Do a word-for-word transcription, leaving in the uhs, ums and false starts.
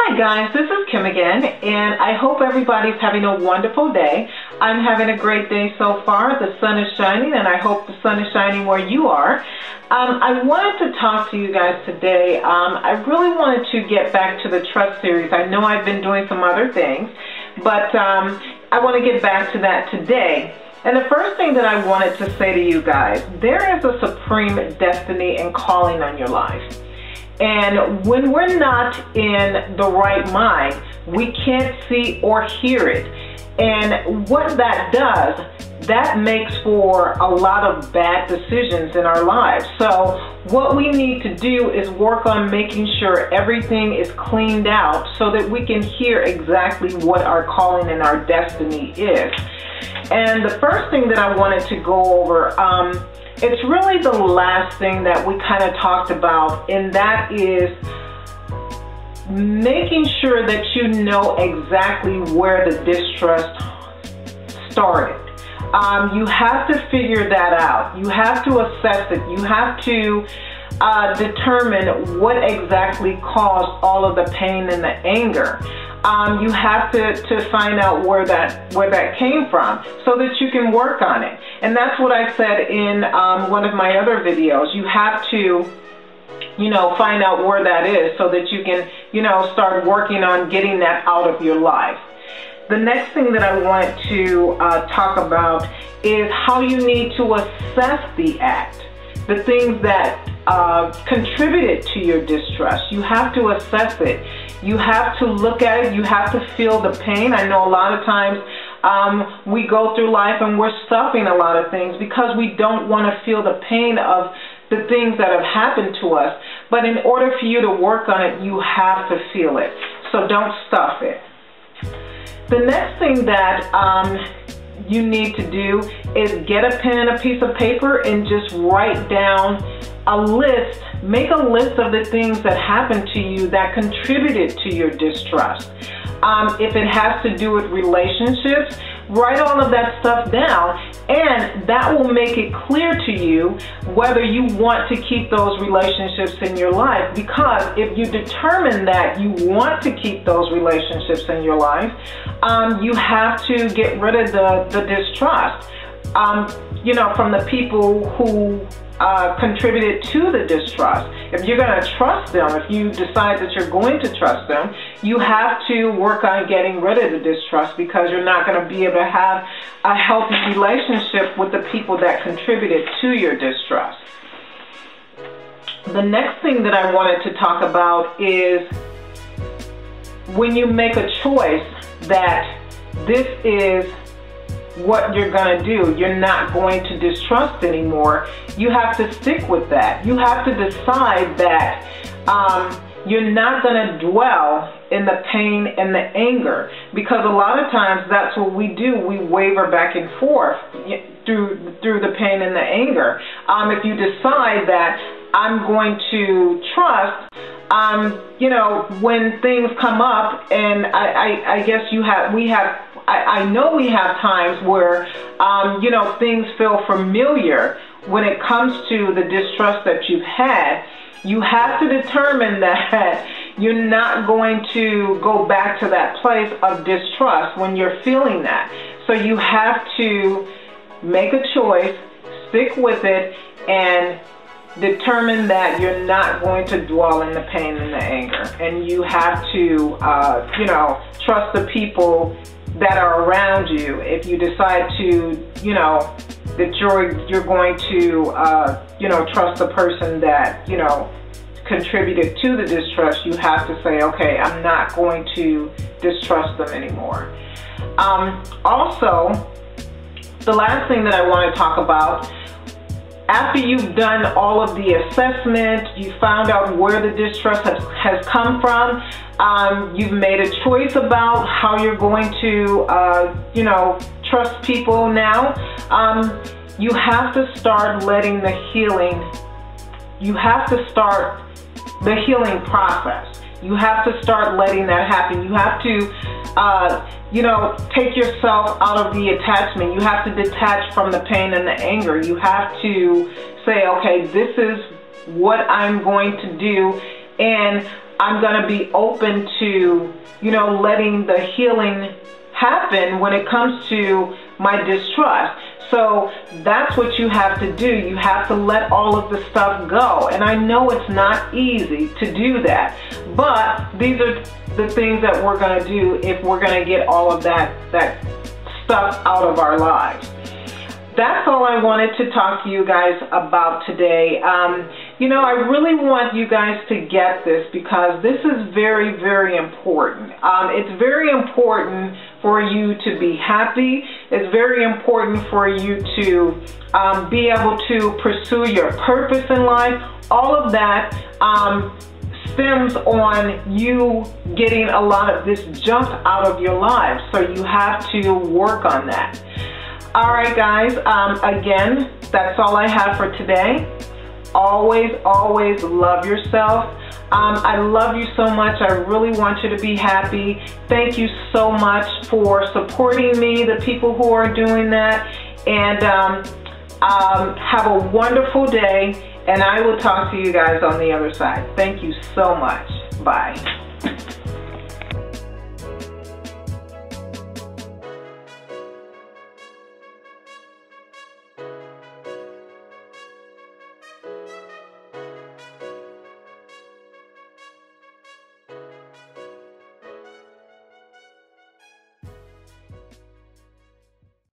Hi guys, this is Kim again, and I hope everybody's having a wonderful day. I'm having a great day so far. The sun is shining, and I hope the sun is shining where you are. Um, I wanted to talk to you guys today. Um, I really wanted to get back to the trust series. I know I've been doing some other things, but um, I want to get back to that today. And the first thing that I wanted to say to you guys, there is a supreme destiny and calling on your life. And when we're not in the right mind, we can't see or hear it. And what that does, that makes for a lot of bad decisions in our lives. So what we need to do is work on making sure everything is cleaned out so that we can hear exactly what our calling and our destiny is. And the first thing that I wanted to go over, um, it's really the last thing that we kind of talked about, and that is making sure that you know exactly where the distrust started. Um, you have to figure that out. You have to assess it. You have to uh, determine what exactly caused all of the pain and the anger. Um, you have to, to find out where that, where that came from so that you can work on it. And that's what I said in um, one of my other videos. You have to, you know, find out where that is so that you can, you know, start working on getting that out of your life. The next thing that I want to uh, talk about is how you need to assess the act, the things that uh, contributed to your distrust. You have to assess it. You have to look at it. You have to feel the pain. I know a lot of times um, we go through life and we're stuffing a lot of things because we don't want to feel the pain of the things that have happened to us. But in order for you to work on it, you have to feel it. So don't stuff it. The next thing that um, you need to do is get a pen and a piece of paper and just write down a list, make a list of the things that happened to you that contributed to your distrust. Um, if it has to do with relationships, write all of that stuff down, and that will make it clear to you whether you want to keep those relationships in your life, because if you determine that you want to keep those relationships in your life, um, you have to get rid of the, the distrust, um, you know, from the people who Uh, contributed to the distrust. If you're going to trust them, if you decide that you're going to trust them, you have to work on getting rid of the distrust, because you're not going to be able to have a healthy relationship with the people that contributed to your distrust. The next thing that I wanted to talk about is when you make a choice that this is what you're going to do, you're not going to distrust anymore, you have to stick with that. You have to decide that um, you're not going to dwell in the pain and the anger, because a lot of times that's what we do. We waver back and forth through, through the pain and the anger. Um, if you decide that I'm going to trust, um, you know, when things come up, and I, I, I guess you have, we have, I, I know we have times where, um, you know, things feel familiar when it comes to the distrust that you've had. You have to determine that you're not going to go back to that place of distrust when you're feeling that. So you have to make a choice, stick with it, and determine that you're not going to dwell in the pain and the anger. And you have to, uh, you know, trust the people that are around you. If you decide to, you know, that you're, you're going to, uh, you know, trust the person that, you know, contributed to the distrust, you have to say, okay, I'm not going to distrust them anymore. Um, also, the last thing that I want to talk about, after you've done all of the assessment, you found out where the distrust has, has come from, um, you've made a choice about how you're going to, uh, you know, trust people now, um, you have to start letting the healing, you have to start the healing process. You have to start letting that happen. You have to, uh, you know, take yourself out of the attachment. You have to detach from the pain and the anger. You have to say, okay, this is what I'm going to do, and I'm going to be open to, you know, letting the healing happen when it comes to my distrust. So that's what you have to do. You have to let all of the stuff go. And I know it's not easy to do that, but these are the things that we're going to do if we're going to get all of that, that stuff out of our lives. That's all I wanted to talk to you guys about today. Um, you know, I really want you guys to get this because this is very, very important. Um, it's very important for you to be happy. It's very important for you to um, be able to pursue your purpose in life. All of that um, stems on you getting a lot of this junk out of your life. So you have to work on that. All right, guys, um, again, that's all I have for today. Always, always love yourself. Um, I love you so much. I really want you to be happy. Thank you so much for supporting me, the people who are doing that. And um, um, have a wonderful day, and I will talk to you guys on the other side. Thank you so much. Bye.